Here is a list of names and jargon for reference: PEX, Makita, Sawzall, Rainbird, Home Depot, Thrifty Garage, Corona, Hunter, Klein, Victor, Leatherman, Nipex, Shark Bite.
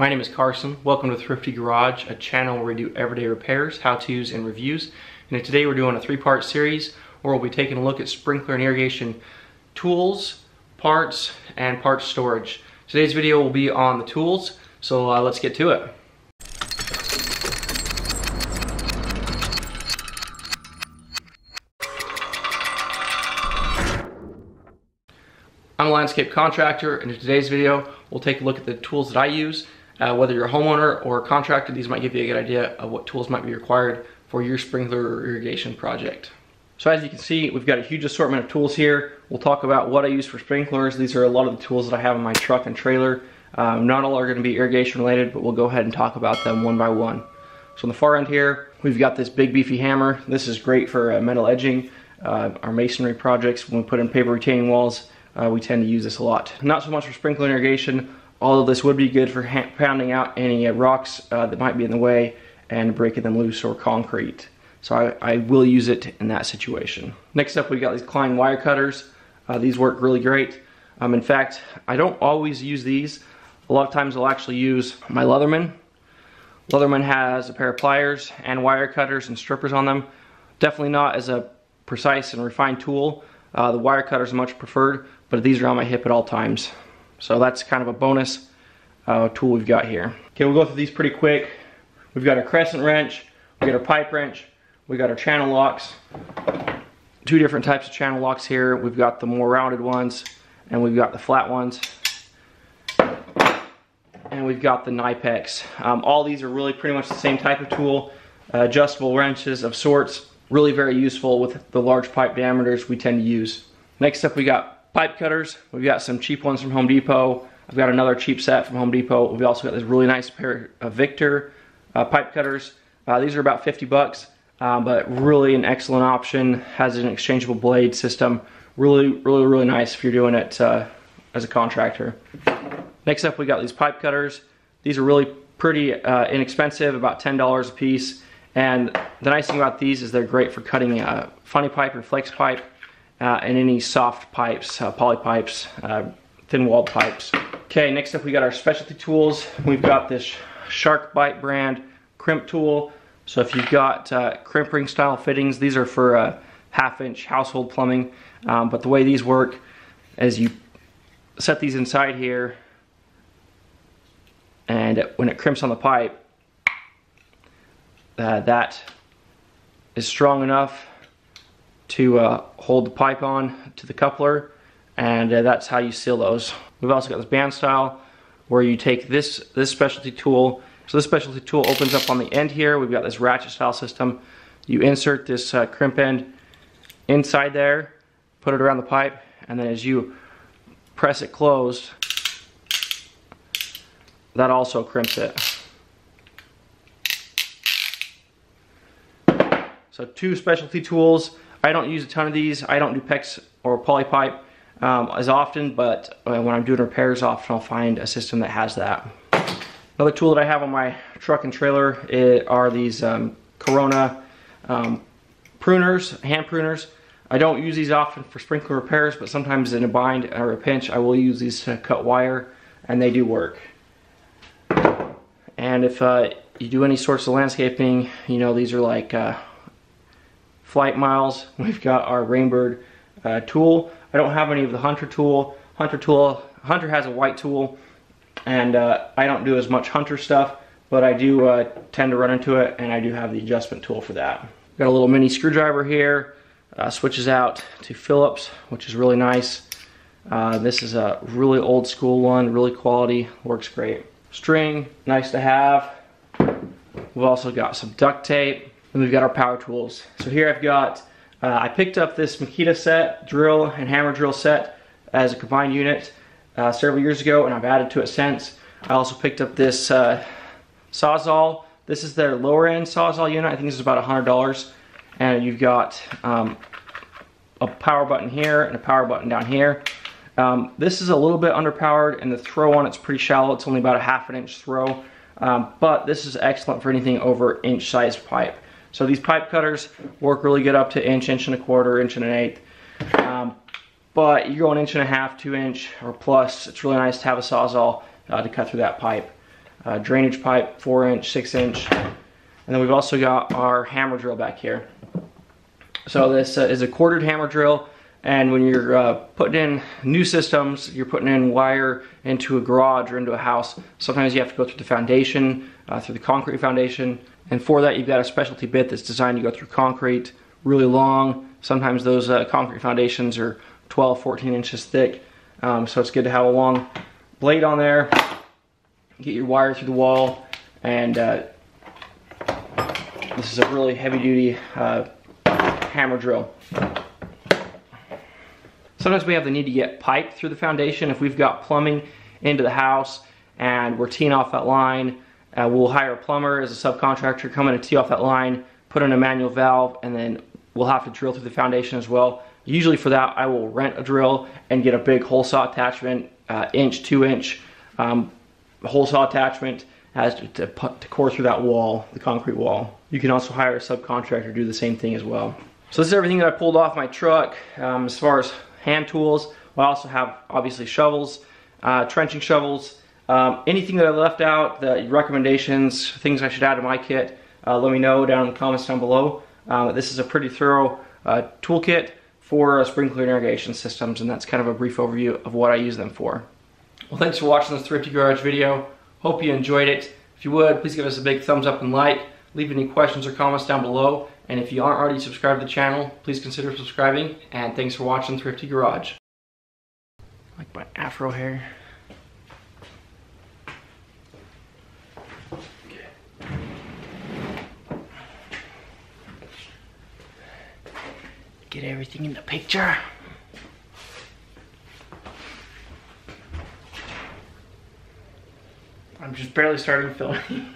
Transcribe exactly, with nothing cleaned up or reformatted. My name is Carson. Welcome to Thrifty Garage, a channel where we do everyday repairs, how-tos, and reviews. And today we're doing a three-part series where we'll be taking a look at sprinkler and irrigation tools, parts, and parts storage. Today's video will be on the tools, so uh, let's get to it. I'm a landscape contractor, and in today's video, we'll take a look at the tools that I use. Uh, whether you're a homeowner or a contractor, these might give you a good idea of what tools might be required for your sprinkler or irrigation project. So as you can see, we've got a huge assortment of tools here. We'll talk about what I use for sprinklers. These are a lot of the tools that I have in my truck and trailer. Um, not all are going to be irrigation related, but we'll go ahead and talk about them one by one. So on the far end here, we've got this big beefy hammer. This is great for uh, metal edging, uh, our masonry projects. When we put in paper retaining walls, Uh, we tend to use this a lot. Not so much for sprinkler and irrigation, although this would be good for pounding out any uh, rocks uh, that might be in the way and breaking them loose, or concrete. So I, I will use it in that situation. Next up, we've got these Klein wire cutters. Uh, these work really great. Um, in fact, I don't always use these. A lot of times I'll actually use my Leatherman. Leatherman has a pair of pliers and wire cutters and strippers on them. Definitely not as a precise and refined tool. Uh, the wire cutters are much preferred, but these are on my hip at all times. So that's kind of a bonus uh, tool we've got here. Okay, we'll go through these pretty quick. We've got our crescent wrench, we've got our pipe wrench, we've got our channel locks. Two different types of channel locks here. We've got the more rounded ones, and we've got the flat ones. And we've got the Nipex. Um, all these are really pretty much the same type of tool. Uh, adjustable wrenches of sorts. Really very useful with the large pipe diameters we tend to use. Next up, we got pipe cutters. We've got some cheap ones from Home Depot. I've got another cheap set from Home Depot. We've also got this really nice pair of Victor uh, pipe cutters. Uh, these are about fifty bucks, uh, but really an excellent option. Has an exchangeable blade system. Really, really, really nice if you're doing it uh, as a contractor. Next up, we got these pipe cutters. These are really pretty uh, inexpensive, about ten dollars a piece. And the nice thing about these is they're great for cutting uh, funny pipe or flex pipe. Uh, and any soft pipes, uh, poly pipes, uh, thin-walled pipes. Okay, next up we got our specialty tools. We've got this Shark Bite brand crimp tool. So if you've got uh, crimp ring style fittings, these are for uh, half-inch household plumbing. Um, but the way these work is you set these inside here, and when it crimps on the pipe, uh, that is strong enough to uh, hold the pipe on to the coupler, and uh, that's how you seal those. We've also got this band style where you take this this specialty tool. So this specialty tool opens up on the end here. We've got this ratchet style system. You insert this uh, crimp end inside there, put it around the pipe, and then as you press it closed, that also crimps it. So two specialty tools. I don't use a ton of these. I don't do PEX or poly pipe um, as often, but when I'm doing repairs often, I'll find a system that has that. Another tool that I have on my truck and trailer it are these um, Corona um, pruners, hand pruners. I don't use these often for sprinkler repairs, but sometimes in a bind or a pinch, I will use these to cut wire, and they do work. And if uh, you do any sorts of landscaping, you know, these are like uh, flight miles. We've got our Rainbird uh, tool. I don't have any of the Hunter tool. Hunter tool. Hunter has a white tool, and uh, I don't do as much Hunter stuff, but I do uh, tend to run into it, and I do have the adjustment tool for that. Got a little mini screwdriver here. Uh, switches out to Phillips, which is really nice. Uh, this is a really old school one, really quality, works great. String, nice to have. We've also got some duct tape. And we've got our power tools. So here I've got, uh, I picked up this Makita set, drill and hammer drill set as a combined unit uh, several years ago, and I've added to it since. I also picked up this uh, Sawzall. This is their lower end Sawzall unit. I think this is about a hundred dollars. And you've got um, a power button here and a power button down here. Um, this is a little bit underpowered, and the throw on it's pretty shallow. It's only about a half an inch throw. Um, but this is excellent for anything over inch sized pipe. So these pipe cutters work really good up to inch, inch and a quarter, inch and an eighth. Um, but you go an inch and a half, two inch or plus, it's really nice to have a Sawzall uh, to cut through that pipe. uh, drainage pipe, four inch, six inch. And then we've also got our hammer drill back here. So this uh, is a quartered hammer drill. And when you're uh, putting in new systems, you're putting in wire into a garage or into a house, sometimes you have to go through the foundation, uh, through the concrete foundation. And for that, you've got a specialty bit that's designed to go through concrete, really long. Sometimes those uh, concrete foundations are twelve, fourteen inches thick. Um, so it's good to have a long blade on there, get your wire through the wall. And uh, this is a really heavy duty uh, hammer drill. Sometimes we have the need to get pipe through the foundation. If we've got plumbing into the house and we're teeing off that line, uh, we'll hire a plumber as a subcontractor, come in and tee off that line, put in a manual valve, and then we'll have to drill through the foundation as well. Usually for that, I will rent a drill and get a big hole saw attachment, uh, inch, two inch um, hole saw attachment as to, to, to core through that wall, the concrete wall. You can also hire a subcontractor to do the same thing as well. So this is everything that I pulled off my truck um, as far as hand tools. I also have obviously shovels, uh, trenching shovels, um, anything that I left out, the recommendations, things I should add to my kit, uh, let me know down in the comments down below. Uh, this is a pretty thorough uh, toolkit for uh, sprinkler irrigation systems, and that's kind of a brief overview of what I use them for. Well, thanks for watching this Thrifty Garage video. Hope you enjoyed it. If you would, please give us a big thumbs up and like. Leave any questions or comments down below. And if you aren't already subscribed to the channel, please consider subscribing. And thanks for watching Thrifty Garage. I like my afro hair. Get everything in the picture. I'm just barely starting filming.